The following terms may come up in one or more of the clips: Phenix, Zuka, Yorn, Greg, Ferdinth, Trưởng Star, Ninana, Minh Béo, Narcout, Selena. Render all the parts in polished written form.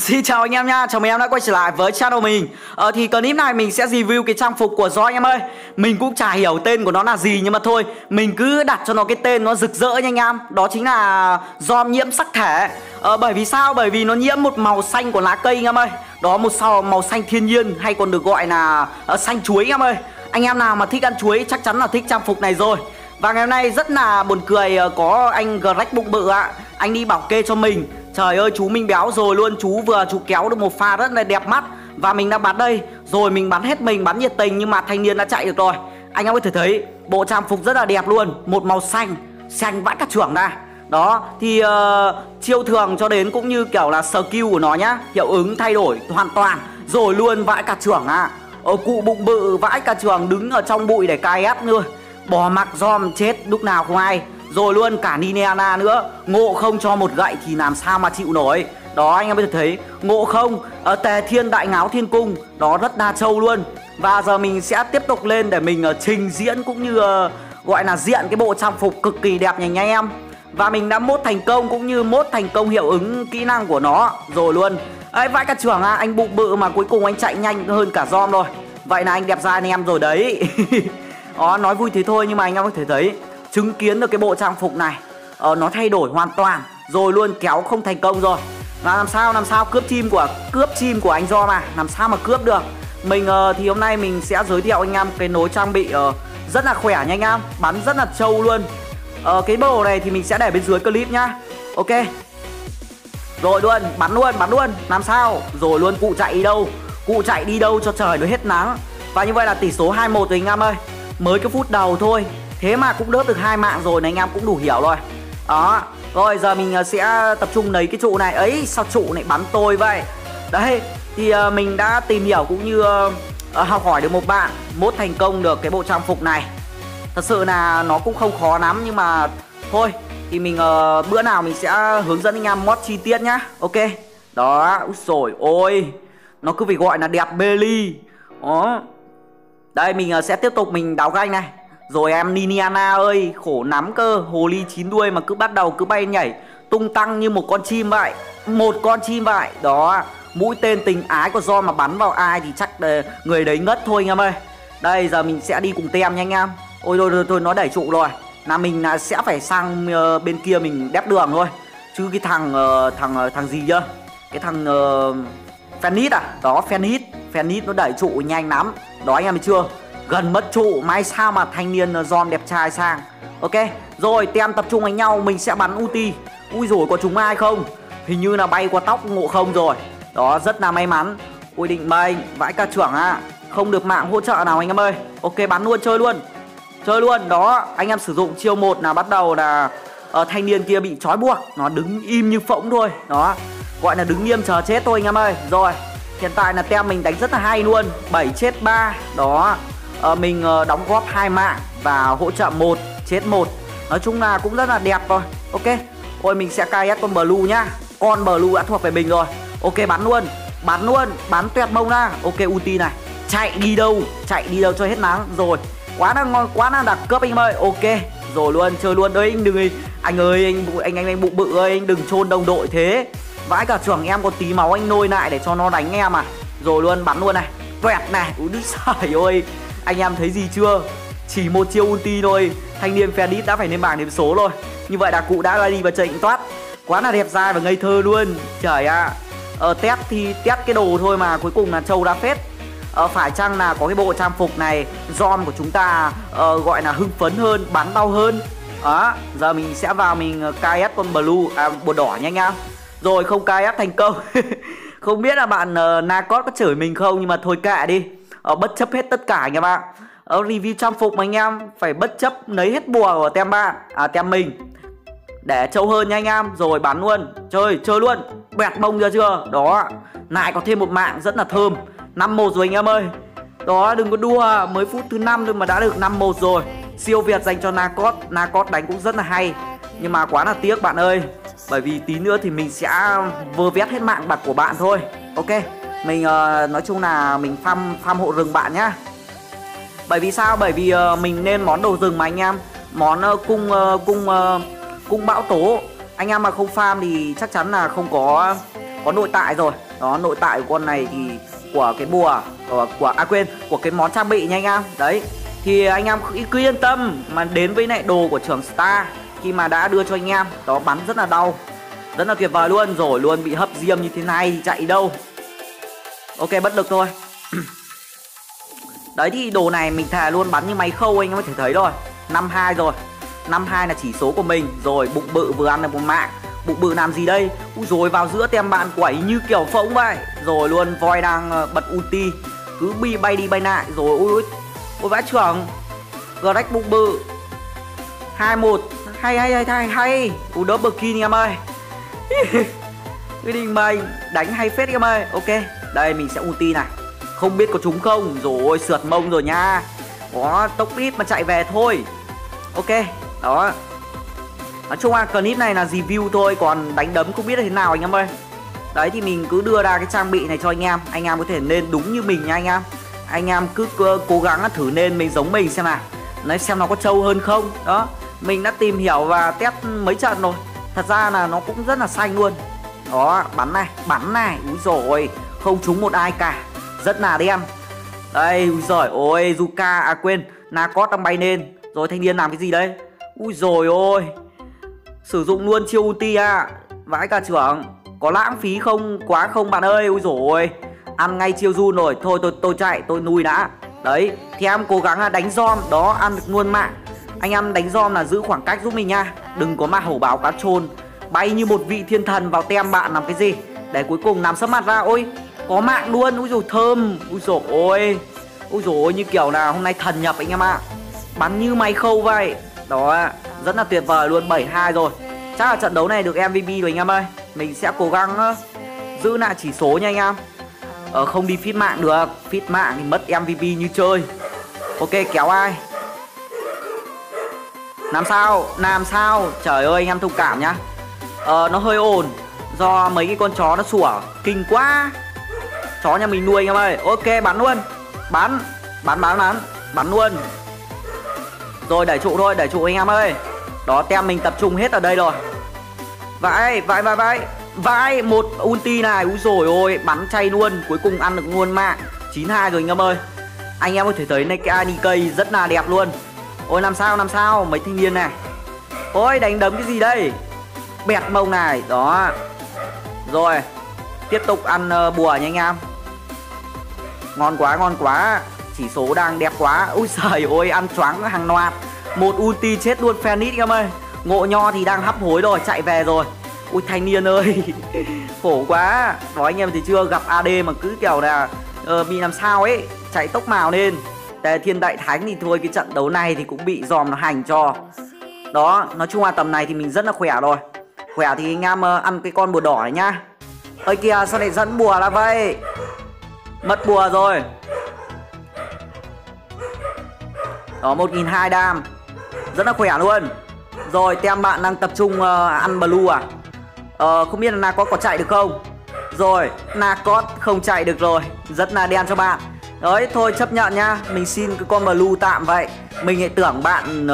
Xin chào anh em nha, chào mừng em đã quay trở lại với channel mình. Thì clip này mình sẽ review cái trang phục của Yorn anh em ơi. Mình cũng chả hiểu tên của nó là gì, nhưng mà thôi mình cứ đặt cho nó cái tên nó rực rỡ nha anh em. Đó chính là Yorn nhiễm sắc thể. Bởi vì sao? Bởi vì nó nhiễm một màu xanh của lá cây anh em ơi. Đó, một màu xanh thiên nhiên hay còn được gọi là xanh chuối anh em ơi. Anh em nào mà thích ăn chuối chắc chắn là thích trang phục này rồi. Và ngày hôm nay rất là buồn cười, có anh Greg bụng bự ạ. Anh đi bảo kê cho mình. Trời ơi, chú Minh Béo rồi luôn, chú kéo được một pha rất là đẹp mắt. Và mình đã bắn đây, rồi mình bắn hết mình, bắn nhiệt tình nhưng mà thanh niên đã chạy được rồi. Anh em có thể thấy bộ trang phục rất là đẹp luôn, một màu xanh, xanh vãi cả trưởng ra. Đó, thì chiêu thường cho đến cũng như kiểu là skill của nó nhá, hiệu ứng thay đổi hoàn toàn. Rồi luôn vãi cả trưởng à, cụ bụng bự vãi cả trưởng đứng ở trong bụi để cài ép nữa. Bỏ mặc Yorn chết lúc nào không ai. Rồi luôn cả Ninana nữa. Ngộ không cho một gậy thì làm sao mà chịu nổi. Đó, anh em bây giờ thấy Ngộ không ở Tề Thiên Đại Ngáo Thiên Cung. Đó, rất đa trâu luôn. Và giờ mình sẽ tiếp tục lên để mình trình diễn cũng như gọi là diện cái bộ trang phục cực kỳ đẹp nhanh nha em. Và mình đã mốt thành công cũng như mốt thành công hiệu ứng kỹ năng của nó. Rồi luôn. Ấy vãi cả trưởng à, anh bụng bự mà cuối cùng anh chạy nhanh hơn cả Yorn rồi. Vậy là anh đẹp trai anh em rồi đấy. Đó, nói vui thế thôi nhưng mà anh em có thể thấy chứng kiến được cái bộ trang phục này nó thay đổi hoàn toàn. Rồi luôn, kéo không thành công rồi. Và làm sao cướp chim của anh Yorn mà. Làm sao mà cướp được. Mình thì hôm nay mình sẽ giới thiệu anh em cái nối trang bị rất là khỏe nha anh em. Bắn rất là trâu luôn. Cái bộ này thì mình sẽ để bên dưới clip nhá. Ok. Rồi luôn, bắn luôn. Làm sao. Rồi luôn, cụ chạy đi đâu cho trời nó hết nắng. Và như vậy là tỷ số 2-1 rồi anh em ơi. Mới cái phút đầu thôi, thế mà cũng đớp được 2 mạng rồi này anh em cũng đủ hiểu rồi. Đó, rồi giờ mình sẽ tập trung lấy cái trụ này. Ấy, sao trụ này bắn tôi vậy? Đấy, thì mình đã tìm hiểu cũng như học hỏi được một bạn mốt thành công được cái bộ trang phục này. Thật sự là nó cũng không khó lắm nhưng mà thôi, thì mình bữa nào mình sẽ hướng dẫn anh em mod chi tiết nhá. Ok. Đó, rồi ôi, nó cứ phải gọi là đẹp belly. Đó. Đây, mình sẽ tiếp tục mình đào ganh này. Rồi em Niniana ơi, khổ lắm cơ, hồ ly 9 đuôi mà cứ bắt đầu cứ bay nhảy tung tăng như một con chim vậy. Đó, mũi tên tình ái của Yorn mà bắn vào ai thì chắc người đấy ngất thôi anh em ơi. Đây, giờ mình sẽ đi cùng tem nha anh em. Ôi thôi, nó đẩy trụ rồi. Là mình sẽ phải sang bên kia mình đép đường thôi. Chứ cái thằng gì nhá? Cái thằng Phenix à? Đó, Phenix nó đẩy trụ nhanh lắm. Đó anh em thấy chưa? Gần mất trụ, may sao mà thanh niên Yorn đẹp trai sang. Ok, rồi tem tập trung đánh nhau, mình sẽ bắn ulti. Ui rồi có trúng ai không? Hình như là bay qua tóc Ngộ không rồi. Đó, rất là may mắn. Ui định mệnh, vãi cả trưởng à. Không được mạng hỗ trợ nào anh em ơi. Ok, bắn luôn, chơi luôn. Đó, anh em sử dụng chiêu 1 là bắt đầu là thanh niên kia bị trói buộc. Nó đứng im như phỗng thôi. Đó, gọi là đứng im chờ chết thôi anh em ơi. Rồi, hiện tại là tem mình đánh rất là hay luôn. 7 chết 3. Đó, mình đóng góp 2 mạng và hỗ trợ 1 chết 1. Nói chung là cũng rất là đẹp rồi. Ok, thôi mình sẽ cài con blue nhá. Con blue đã thuộc về mình rồi. Ok, bắn luôn, bắn tuyệt mông ra. Ok, ulti này, chạy đi đâu cho hết nắng. Rồi, quá là ngon, quá là đặc cấp anh em ơi. Ok, rồi luôn, chơi luôn đấy. Anh đừng, anh ơi, anh bụng bự ơi, anh đừng chôn đồng đội thế. Vãi cả trưởng, em có tí máu anh nôi lại để cho nó đánh em à. Rồi luôn, bắn luôn này, tuyệt này. Úi trời ơi, anh em thấy gì chưa? Chỉ một chiêu ulti thôi, thanh niên Ferdinth đã phải lên bảng điểm số rồi. Như vậy là cụ đã đi và chạy toát. Quá là đẹp trai và ngây thơ luôn. Trời ạ. Test thì test cái đồ thôi mà cuối cùng là trâu đã phết. Phải chăng là có cái bộ trang phục này Yorn của chúng ta gọi là hưng phấn hơn, bắn đau hơn. Đó, giờ mình sẽ vào mình KS con blue, bột đỏ nha anh em. Rồi không KS thành công. Không biết là bạn Narcout có chửi mình không nhưng mà thôi kệ đi. Bất chấp hết tất cả anh em ạ. Review trang phục mà anh em phải bất chấp lấy hết bùa của tem bạn, tem mình để trâu hơn nha anh em. Rồi bắn luôn, chơi luôn, bẹt bông ra chưa? Đó, lại có thêm 1 mạng rất là thơm. 5-1 rồi anh em ơi. Đó, đừng có đua, mới phút thứ 5 thôi mà đã được 5-1 rồi. Siêu Việt dành cho Narcout. Narcout đánh cũng rất là hay nhưng mà quá là tiếc bạn ơi. Bởi vì tí nữa thì mình sẽ vơ vét hết mạng bạc của bạn thôi. Ok, mình nói chung là mình farm hộ rừng bạn nhá. Bởi vì sao? Bởi vì mình nên món đồ rừng mà anh em. Món cung bão tố. Anh em mà không farm thì chắc chắn là không có nội tại rồi. Đó, nội tại của con này thì của cái bùa của cái món trang bị nha anh em. Đấy, thì anh em cứ yên tâm mà đến với lại đồ của trưởng Star khi mà đã đưa cho anh em. Đó, bắn rất là đau, rất là tuyệt vời luôn. Rồi luôn bị hấp diêm như thế này thì chạy đâu. Ok, bất lực thôi. Đấy, thì đồ này mình thề luôn bắn như máy khâu, anh em có thể thấy rồi. 52 rồi, 52 là chỉ số của mình. Rồi bụng bự vừa ăn được một mạng. Bụng bự làm gì đây? Úi dồi, vào giữa tem bạn quẩy như kiểu phỗng vậy. Rồi luôn voi đang bật ulti, cứ bi bay đi bay lại. Rồi ôi vãi trưởng, Greg bụng bự 2-1. Hay. Ui đỡ bờ kinh em ơi. Cái đình mình đánh hay phết em ơi. Ok, đây mình sẽ ulti này. Không biết có trúng không. Rồi ôi sượt mông rồi nha. Đó, tốc ít mà chạy về thôi. Ok, đó. Nói chung là clip này là review thôi, còn đánh đấm không biết là thế nào anh em ơi. Đấy, thì mình cứ đưa ra cái trang bị này cho anh em. Anh em có thể nên đúng như mình nha anh em. Anh em cứ cố gắng thử nên mình giống mình xem nào. Đấy, xem nó có trâu hơn không. Đó, mình đã tìm hiểu và test mấy trận rồi. Thật ra là nó cũng rất là xanh luôn. Đó, bắn này. Úi dồi, không trúng một ai cả. Rất là đen. Đây, úi dồi, ôi Zuka, Narcout đang bay lên. Rồi thanh niên làm cái gì đấy? Úi dồi ôi, sử dụng luôn chiêu ulti à. Vãi cả trưởng, có lãng phí không quá không bạn ơi. Úi dồi ôi, ăn ngay chiêu run rồi. Thôi tôi chạy, tôi nuôi đã. Đấy, thì em cố gắng là đánh dom. Đó, ăn được luôn mạng. Anh em đánh dom là giữ khoảng cách giúp mình nha. Đừng có mà hổ báo cá trôn bay như một vị thiên thần vào tem bạn làm cái gì. Để cuối cùng làm sấp mặt ra. Ôi, có mạng luôn, úi dồi thơm. Úi dồi ôi, như kiểu là hôm nay thần nhập anh em ạ. Bắn như máy khâu vậy. Đó, rất là tuyệt vời luôn. 72 rồi. Chắc là trận đấu này được MVP rồi anh em ơi. Mình sẽ cố gắng giữ lại chỉ số nha anh em. Không đi feed mạng được. Feed mạng thì mất MVP như chơi. Ok, kéo ai? Làm sao? Trời ơi anh em thông cảm nhá. Nó hơi ồn do mấy cái con chó nó sủa kinh quá. Chó nhà mình nuôi anh em ơi. Ok, bắn luôn. Bắn. Bắn luôn. Rồi để trụ anh em ơi. Đó, tem mình tập trung hết ở đây rồi. Vãi, một ulti này. Úi dồi ôi, bắn chay luôn. Cuối cùng ăn được luôn mạng. 92 rồi anh em ơi. Anh em có thể thấy này, cái ADK rất là đẹp luôn. Ôi làm sao mấy thanh niên này. Ôi đánh đấm cái gì đây? Bẹt mông này. Đó. Rồi, tiếp tục ăn bùa nha anh em. Ngon quá. Chỉ số đang đẹp quá. Úi giời ôi, ăn choáng hàng loạt. Một ulti chết luôn Phenix anh em ơi. Ngộ nho thì đang hấp hối rồi, chạy về rồi. Ui thanh niên ơi. Khổ quá. Đó, anh em thì chưa gặp AD mà cứ kiểu là bị làm sao ấy, chạy tốc mào lên. Tề Thiên Đại Thánh thì thôi, cái trận đấu này thì cũng bị dòm nó hành cho. Đó, nói chung là tầm này thì mình rất là khỏe rồi. Khỏe thì anh em ăn cái con bùa đỏ này nhá. Ơi kìa, sao lại dẫn bùa là vậy? Mất bùa rồi. Đó, 1.200 đam. Rất là khỏe luôn. Rồi, tem bạn đang tập trung ăn blue à. Không biết là Narcout có chạy được không. Rồi, Narcout không chạy được rồi. Rất là đen cho bạn. Đấy, thôi chấp nhận nha. Mình xin cái con blue tạm vậy. Mình lại tưởng bạn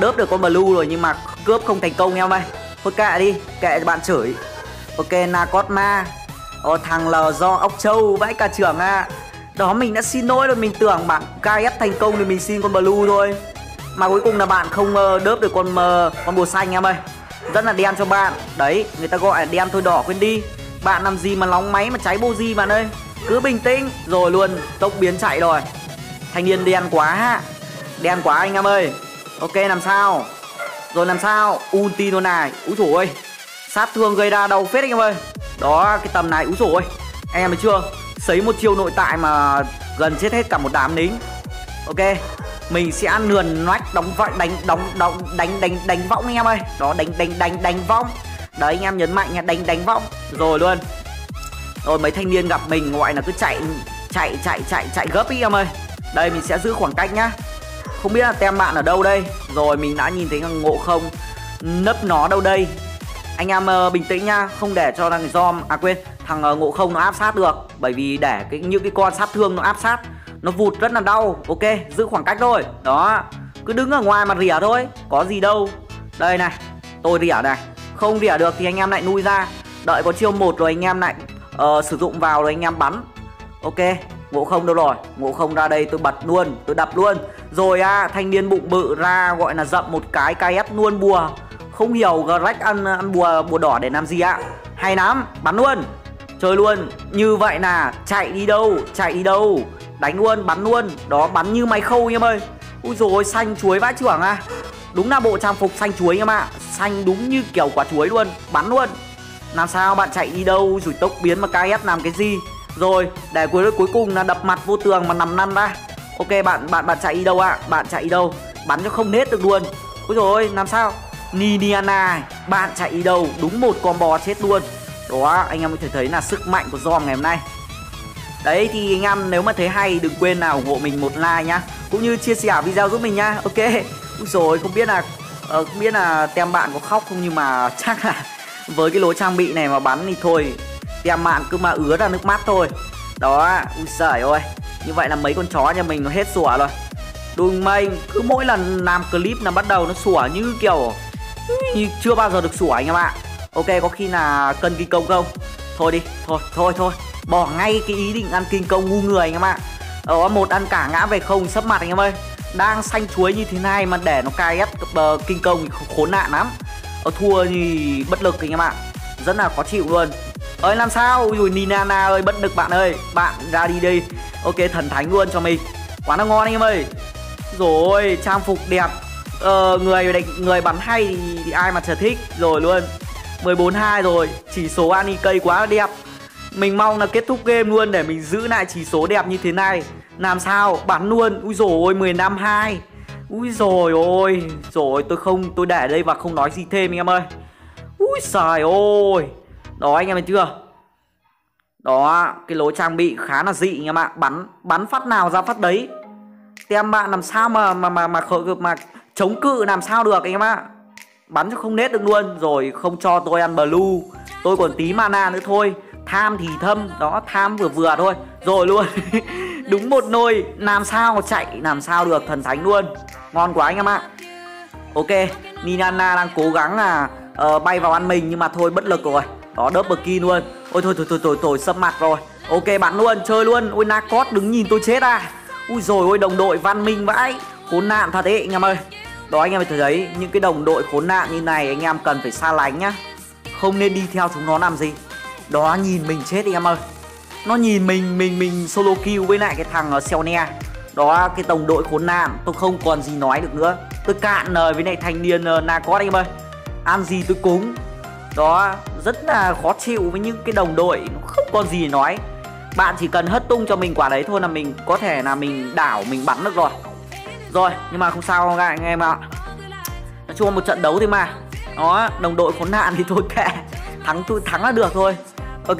đớp được con blue rồi. Nhưng mà cướp không thành công em ơi. Thôi kệ đi, kệ bạn chửi. Ok, Narcout ma. Thằng lờ do ốc châu. Vãi cả trưởng à. Đó, mình đã xin lỗi rồi, mình tưởng bạn KS thành công thì mình xin con blue thôi. Mà cuối cùng là bạn không đớp được con bùa xanh em ơi. Rất là đen cho bạn. Đấy, người ta gọi là đen thôi đỏ quên đi. Bạn làm gì mà nóng máy mà cháy boji bạn ơi. Cứ bình tĩnh. Rồi luôn, tốc biến chạy rồi. Thanh niên đen quá. Đen quá anh em ơi. Ok, làm sao? Ulti luôn này. Úi dồi ôi, sát thương gây ra đau phết anh em ơi. Đó, cái tầm này úi dồi ôi. Anh em thấy chưa? Sấy một chiêu nội tại mà gần chết hết cả một đám lính. Ok, mình sẽ lườn nách đánh võng anh em ơi. Đó, đánh võng. Đấy, anh em nhấn mạnh nha, đánh võng. Rồi luôn. Rồi mấy thanh niên gặp mình gọi là cứ chạy gấp ý em ơi. Đây, mình sẽ giữ khoảng cách nhá. Không biết là tem bạn ở đâu đây. Rồi mình đã nhìn thấy ngộ không nấp nó đâu đây. Anh em bình tĩnh nha, không để cho thằng Zom, à quên, thằng Ngộ Không nó áp sát được. Bởi vì để những cái con sát thương nó áp sát, nó vụt rất là đau. Ok, giữ khoảng cách thôi. Đó, cứ đứng ở ngoài mà rỉa thôi, có gì đâu. Đây này, tôi rỉa này. Không rỉa được thì anh em lại nuôi ra. Đợi có chiêu 1 rồi anh em lại sử dụng vào rồi anh em bắn. Ok, Ngộ Không đâu rồi? Ngộ Không ra đây tôi bật luôn, tôi đập luôn. Rồi thanh niên bụng bự ra gọi là dậm một cái KF luôn bùa. Không hiểu Greg ăn bùa đỏ để làm gì ạ. Hay lắm, bắn luôn. Chơi luôn, như vậy là chạy đi đâu, đánh luôn, bắn luôn. Đó, bắn như máy khâu em ơi. Úi dồi ôi, xanh chuối vãi trưởng à. Đúng là bộ trang phục xanh chuối em ạ. Xanh đúng như kiểu quả chuối luôn, bắn luôn. Làm sao bạn chạy đi đâu, rồi tốc biến mà KF làm cái gì. Rồi, để cuối cùng là đập mặt vô tường mà nằm lăn ra. Ok, bạn chạy đi đâu ạ? Bạn chạy đi đâu? Bắn cho không hết được luôn. Úi dồi ôi, làm sao? Ninana, bạn chạy đi đâu? Đúng một combo chết luôn. Đó, anh em có thể thấy là sức mạnh của Yorn ngày hôm nay. Đấy thì anh em nếu mà thấy hay đừng quên là ủng hộ mình một like nhá, cũng như chia sẻ video giúp mình nhá. Ok. Úi dồi, không biết là tem bạn có khóc không, nhưng mà chắc là với cái lối trang bị này mà bắn thì thôi, tem bạn cứ mà ứa ra nước mắt thôi. Đó, úi giời ơi. Như vậy là mấy con chó nhà mình nó hết sủa rồi. Đùng mình cứ mỗi lần làm clip là bắt đầu nó sủa như kiểu chưa bao giờ được sủa anh em ạ. Ok, có khi là cân kinh công không? Thôi đi, thôi bỏ ngay cái ý định ăn kinh công ngu người anh em ạ. Đó, một ăn cả ngã về không sấp mặt anh em ơi. Đang xanh chuối như thế này mà để nó cai ép kinh công thì khốn nạn lắm. Thua thì bất lực anh em ạ, rất là khó chịu luôn. Ơi làm sao? Ui Ninana ơi, bất lực bạn ơi, bạn ra đi đi. Ok, thần thánh luôn cho mình, quá là ngon anh em ơi. Rồi, trang phục đẹp. Người bắn hay thì ai mà chả thích rồi luôn. 14-2 rồi, chỉ số Anikey quá là đẹp. Mình mong là kết thúc game luôn để mình giữ lại chỉ số đẹp như thế này. Làm sao? Bắn luôn. Úi dồi ôi, 15-2. Úi dồi ôi. Rồi tôi để đây và không nói gì thêm anh em ơi. Úi giời ôi. Đó anh em thấy chưa? Đó, cái lối trang bị khá là dị anh em ạ. Bắn phát nào ra phát đấy. Tem bạn làm sao mà chống cự làm sao được anh em ạ. Bắn cho không nết được luôn. Rồi không cho tôi ăn blue. Tôi còn tí mana nữa thôi. Tham thì thâm. Đó, tham vừa vừa thôi. Rồi luôn. Đúng một nồi. Làm sao mà chạy, làm sao được, thần thánh luôn. Ngon quá anh em ạ. Ok, Ninana đang cố gắng là bay vào ăn mình. Nhưng mà thôi bất lực rồi. Đó, double kill luôn. Ôi thôi sấp mặt rồi. Ok, bắn luôn, chơi luôn. Ôi Narcout đứng nhìn tôi chết à. Ui dồi ôi, đồng đội văn minh vãi. Khốn nạn thật đấy anh em ơi. Đó anh em phải thấy những cái đồng đội khốn nạn như này anh em cần phải xa lánh nhá. Không nên đi theo chúng nó làm gì. Đó, nhìn mình chết anh em ơi. Nó nhìn mình solo kill với lại cái thằng Selena. Đó, cái đồng đội khốn nạn, tôi không còn gì nói được nữa. Tôi cạn lời với lại thanh niên Narcout anh em ơi. Ăn gì tôi cúng. Đó, rất là khó chịu với những cái đồng đội nó không còn gì để nói. Bạn chỉ cần hất tung cho mình quả đấy thôi là mình có thể là mình đảo, mình bắn được rồi. Rồi, nhưng mà không sao các anh em ạ. Nói chung một trận đấu thì mà. Đó, đồng đội khốn nạn thì thôi kệ. Thắng là được thôi. Ok,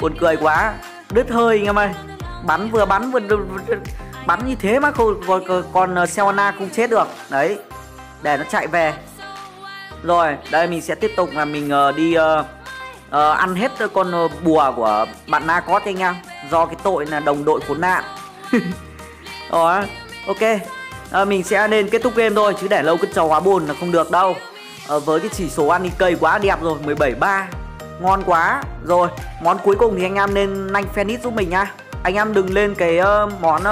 buồn cười quá. Đứt hơi anh em ơi. Bắn vừa bắn vừa bắn như thế mà còn Selena không chết được. Đấy, để nó chạy về. Rồi, đây mình sẽ tiếp tục là mình đi ăn hết con bùa của bạn Narcout anh em. Do cái tội là đồng đội khốn nạn. Đó, ok. Mình sẽ nên kết thúc game thôi, chứ để lâu cứ trò hóa bồn là không được đâu. Với cái chỉ số Anikey quá đẹp rồi, 17-3. Ngon quá. Rồi, món cuối cùng thì anh em nên lanh Phenix giúp mình nha. Anh em đừng lên cái món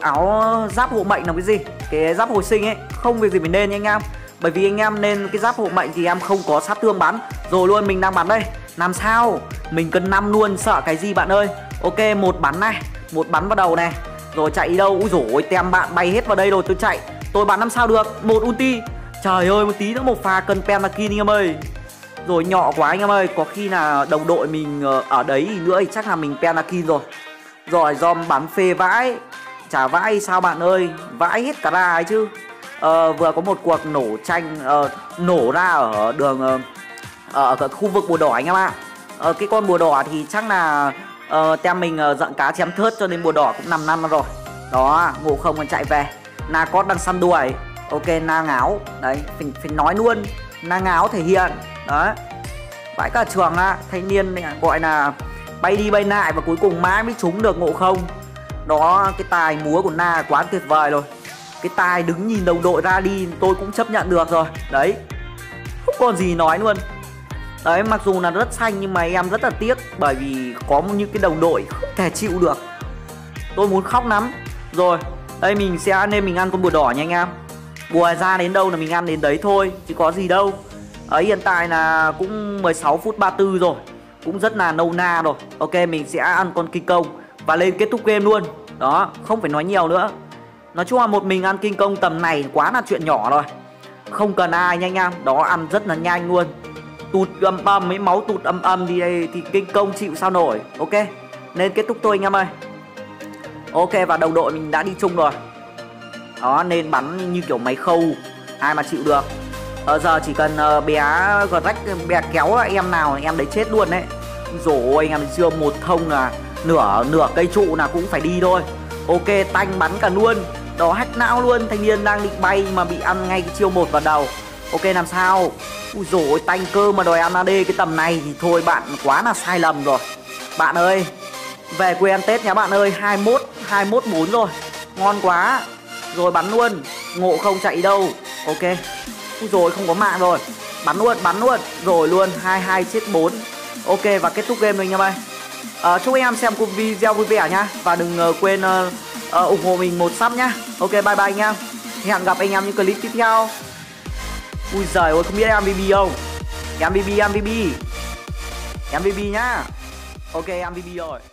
áo giáp hộ mệnh là cái gì? Cái giáp hồi sinh ấy, không việc gì mình nên nha anh em. Bởi vì anh em nên cái giáp hộ mệnh thì em không có sát thương bắn. Rồi luôn, mình đang bắn đây. Làm sao? Mình cần 5 luôn, sợ cái gì bạn ơi. Ok, một bắn này, một bắn vào đầu này. Rồi chạy đi đâu? Úi dồi ôi, tem bạn bay hết vào đây rồi, tôi chạy. Tôi bắn làm sao được? Một ulti. Trời ơi, một tí nữa một pha cần penalty anh em ơi. Rồi nhỏ quá anh em ơi, có khi là đồng đội mình ở đấy thì nữa thì chắc là mình penalty rồi. Rồi Yorn bắn phê vãi. Chả vãi sao bạn ơi, vãi hết cả ra ấy chứ. Vừa có một cuộc nổ tranh nổ ra ở đường ở khu vực bùa đỏ anh em ạ. Cái con bùa đỏ thì chắc là tem mình dặn cá chém thớt cho nên bùa đỏ cũng 5 năm rồi. Đó, Ngộ Không còn chạy về. Narcout đang săn đuổi. Ok, na ngáo. Đấy, phải nói luôn. nàng áo thể hiện. Đấy, vãi cả trường á, thanh niên gọi là bay đi bay lại và cuối cùng mãi mới trúng được Ngộ Không. Đó, cái tài múa của Na quá tuyệt vời rồi. Cái tài đứng nhìn đồng đội ra đi tôi cũng chấp nhận được rồi. Đấy, không còn gì nói luôn. Đấy, mặc dù là rất xanh nhưng mà em rất là tiếc, bởi vì có những cái đồng đội không thể chịu được. Tôi muốn khóc lắm. Rồi, đây mình sẽ nên mình ăn con bùa đỏ nha anh em. Bùa ra đến đâu là mình ăn đến đấy thôi, chứ có gì đâu. Đấy, hiện tại là cũng 16 phút 34 rồi, cũng rất là nâu na rồi. Ok, mình sẽ ăn con kinh công và lên kết thúc game luôn. Đó, không phải nói nhiều nữa. Nói chung là một mình ăn kinh công tầm này quá là chuyện nhỏ rồi, không cần ai nha anh em. Đó, ăn rất là nhanh luôn. Tụt âm âm, mấy máu tụt âm âm đi đây thì kinh công chịu sao nổi. Ok, nên kết thúc thôi anh em ơi. Ok, và đồng đội mình đã đi chung rồi. Đó, nên bắn như kiểu máy khâu, ai mà chịu được. Giờ chỉ cần bé Greg bé kéo em nào em đấy chết luôn đấy. Rồi anh em chưa, một thông là nửa cây trụ là cũng phải đi thôi. Ok, tanh bắn cả luôn. Đó, hack não luôn, thanh niên đang định bay mà bị ăn ngay cái chiêu một vào đầu. Ok, làm sao. Úi dồi ôi, tanh cơ mà đòi ăn AD cái tầm này thì thôi bạn quá là sai lầm rồi. Bạn ơi, về quê ăn Tết nhá bạn ơi. 21 4 rồi, ngon quá. Rồi bắn luôn, Ngộ Không chạy đâu. Ok, úi dồi, không có mạng rồi. Bắn luôn, bắn luôn. Rồi luôn, 22 chết 4. Ok, và kết thúc game mình nha bạn. Chúc anh em xem cuộc video vui vẻ nhá. Và đừng quên ủng hộ mình một sub nhá. Ok, bye bye anh em. Hẹn gặp anh em những clip tiếp theo. Ui giời ơi, không biết MVP không? MVP nhá. Ok, MVP rồi.